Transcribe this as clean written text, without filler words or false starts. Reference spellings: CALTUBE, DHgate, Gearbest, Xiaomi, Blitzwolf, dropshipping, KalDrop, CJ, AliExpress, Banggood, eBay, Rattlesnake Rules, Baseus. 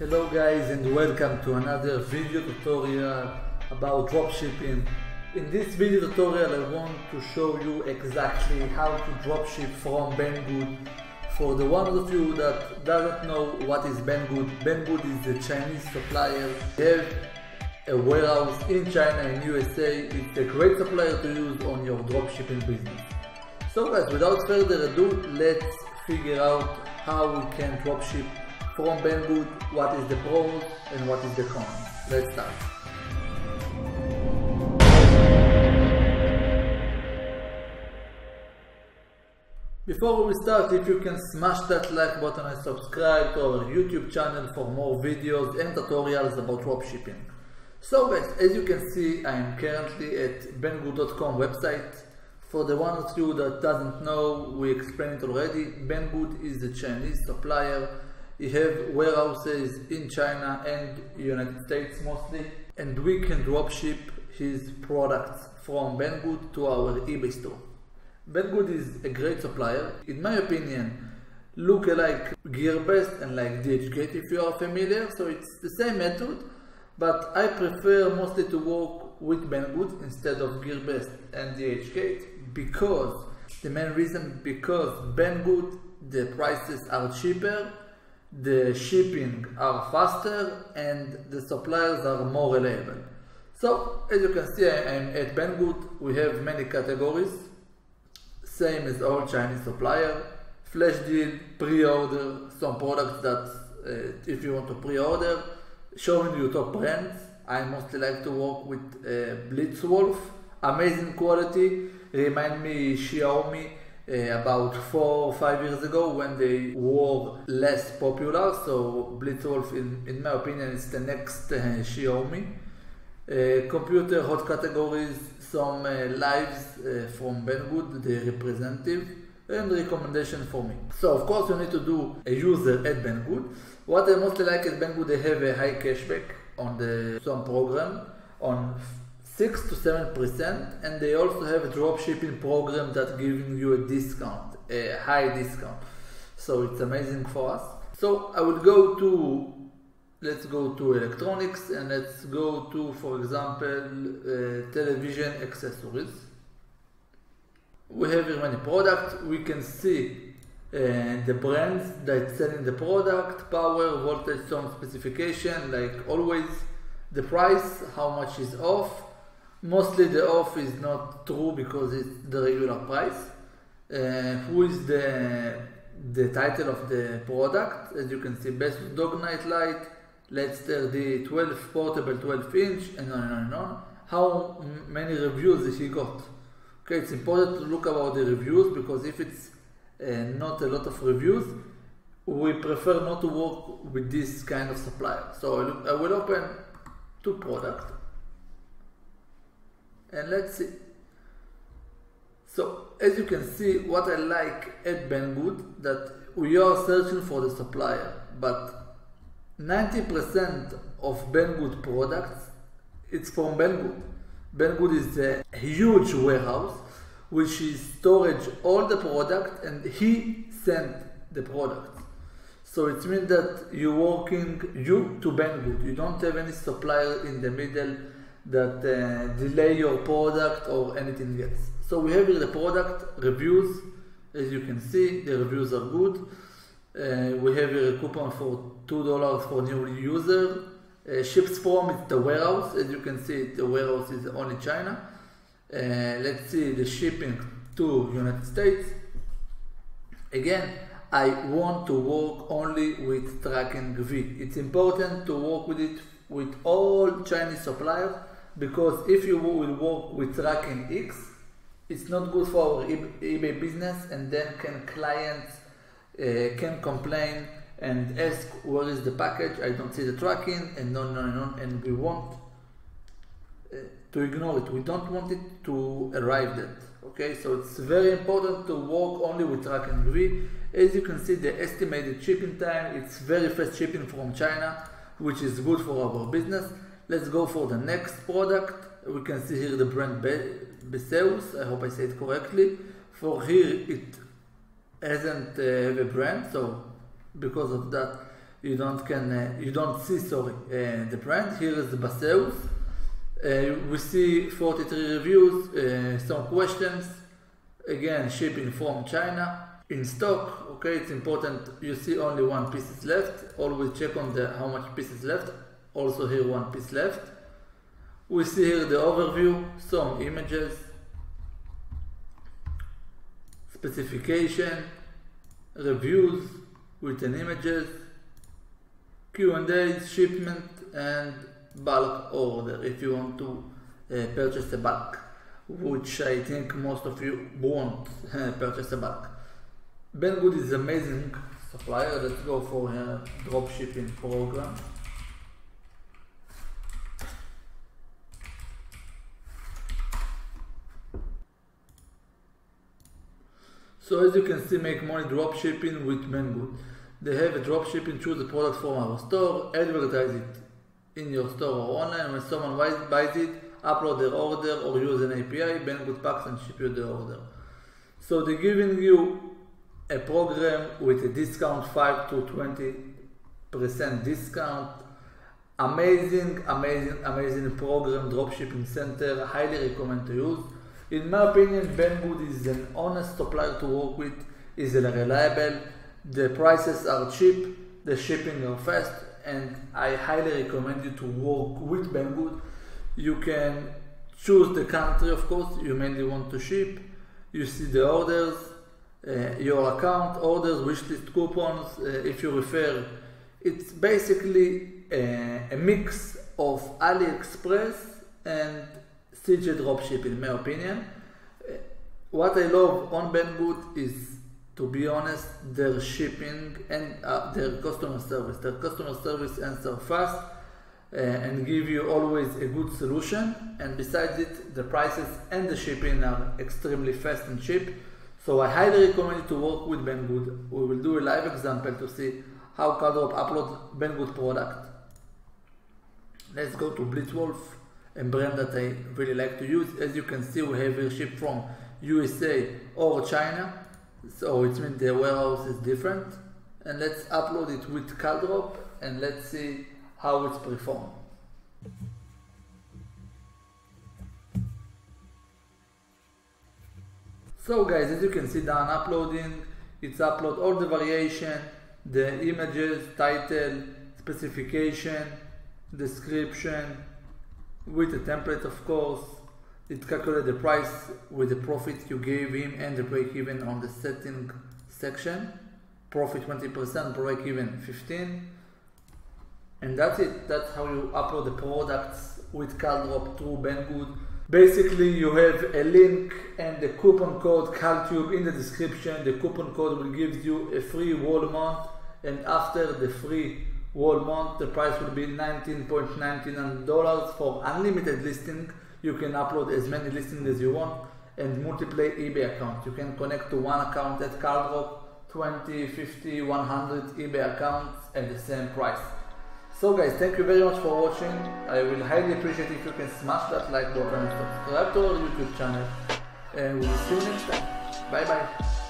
Hello guys, and welcome to another video tutorial about dropshipping. In this video tutorial I want to show you exactly how to dropship from Banggood. For the one of you that doesn't know what is Banggood, Banggood is the Chinese supplier. They have a warehouse in China and USA. It's a great supplier to use on your dropshipping business. So guys, without further ado, let's figure out how we can dropship from Banggood, what is the pros and what is the cons. Let's start. Before we start, if you can smash that like button and subscribe to our YouTube channel for more videos and tutorials about dropshipping. So guys, as you can see, I am currently at Banggood.com website. For the one of you that doesn't know, we explained it already. Banggood is a Chinese supplier. They have warehouses in China and United States mostly, and we can dropship his products from Banggood to our eBay store. Banggood is a great supplier. In my opinion, look like Gearbest and like DHgate if you are familiar, so it's the same method, but I prefer mostly to work with Banggood instead of Gearbest and DHgate. Because the main reason, because Banggood, the prices are cheaper, the shipping are faster, and the suppliers are more reliable. So as you can see, I'm at Banggood. We have many categories, same as all Chinese supplier: flash deal, pre-order, some products that if you want to pre-order, showing you top brands. I mostly like to work with Blitzwolf, amazing quality. Remind me Xiaomi about 4 or 5 years ago when they were less popular. So Blitzwolf in my opinion is the next Xiaomi. Computer hot categories, some lives from Banggood, the representative, and recommendation for me. So of course you need to do a user at Banggood. What I mostly like at Banggood, they have a high cashback on some program on 6 to 7%, and they also have a dropshipping program that giving you a discount, a high discount. So it's amazing for us. So I would go to, let's go to electronics, and let's go to, for example, television accessories. We have here many products. We can see the brands that selling the product, power, voltage, some specification, like always. The price, how much is off. Mostly the off is not true because it's the regular price. Who is the title of the product? As you can see, Baseus dog night light. Let's tell the 12 portable 12 inch, and on and on and on. How many reviews he got? Okay, it's important to look about the reviews, because if it's not a lot of reviews, we prefer not to work with this kind of supplier. So I will open to product and let's see. So as you can see, what I like at Banggood, that we are searching for the supplier, but 90% of Banggood products, it's from Banggood. Banggood is a huge warehouse which is storage all the product, and he sent the product. So it means that you're working to Banggood. You don't have any supplier in the middle that delay your product or anything else. So we have the product reviews. As you can see, the reviews are good. We have a coupon for $2 for new user. Ships from, it's the warehouse. As you can see, the warehouse is only China. Let's see the shipping to United States. Again, I want to work only with tracking V. It's important to work with it with all Chinese suppliers, because if you will work with tracking X, it's not good for our eBay business, and then clients can complain and ask where is the package, I don't see the tracking, and no, and we want to ignore it. We don't want it to arrive that. Okay, so it's very important to work only with tracking V. As you can see, the estimated shipping time, it's very fast shipping from China, which is good for our business. Let's go for the next product. We can see here the brand Baseus, I hope I say it correctly. For here, it hasn't have a brand, so because of that, you don't see the brand. Here is the Baseus. We see 43 reviews, some questions. Again, shipping from China, in stock. Okay, it's important you see only one piece left. Always check on the how much pieces left. Also here one piece left. We see here the overview, some images, specification, reviews with an images, Q&A, shipment and bulk order if you want to purchase a bulk, which I think most of you won't purchase a bulk. Banggood is amazing supplier. Let's go for a drop shipping program. So as you can see, make money drop shipping with Banggood. They have a drop shipping, choose a product from our store, advertise it in your store or online. When someone buys it, upload their order or use an API, Banggood packs and ship you the order. So they're giving you a program with a discount, 5 to 20% discount. Amazing, amazing, amazing program, drop shipping center. Highly recommend to use. In my opinion, Banggood is an honest supplier to work with, is reliable, the prices are cheap, the shipping are fast, and I highly recommend you to work with Banggood. You can choose the country, of course, you mainly want to ship. You see the orders, your account, orders, wishlist, coupons, if you refer. It's basically a mix of AliExpress and CJ dropship, in my opinion. What I love on Banggood is, to be honest, their shipping and their customer service. Their customer service answer fast and give you always a good solution. And besides it, the prices and the shipping are extremely fast and cheap. So I highly recommend you to work with Banggood. We will do a live example to see how KalDrop upload Banggood product. Let's go to Blitzwolf, a brand that I really like to use. As you can see, we have a ship from USA or China, so it means the warehouse is different. And let's upload it with KalDrop and let's see how it's performed. So guys, as you can see, down uploading, it's upload all the variation, the images, title, specification, description, with a template, of course. It calculates the price with the profit you gave him and the break even on the setting section. Profit 20%, break even 15%. And that's it. That's how you upload the products with KalDrop through Banggood. Basically, you have a link and the coupon code CALTUBE in the description. The coupon code will give you a free whole month, and after the free whole month the price will be $19.99 for unlimited listing. You can upload as many listings as you want and multiply eBay account. You can connect to one account at KalDrop, 20, 50, 100 eBay accounts at the same price. So guys, thank you very much for watching. I will highly appreciate if you can smash that like button and subscribe to our YouTube channel, and we'll see you next time. Bye bye.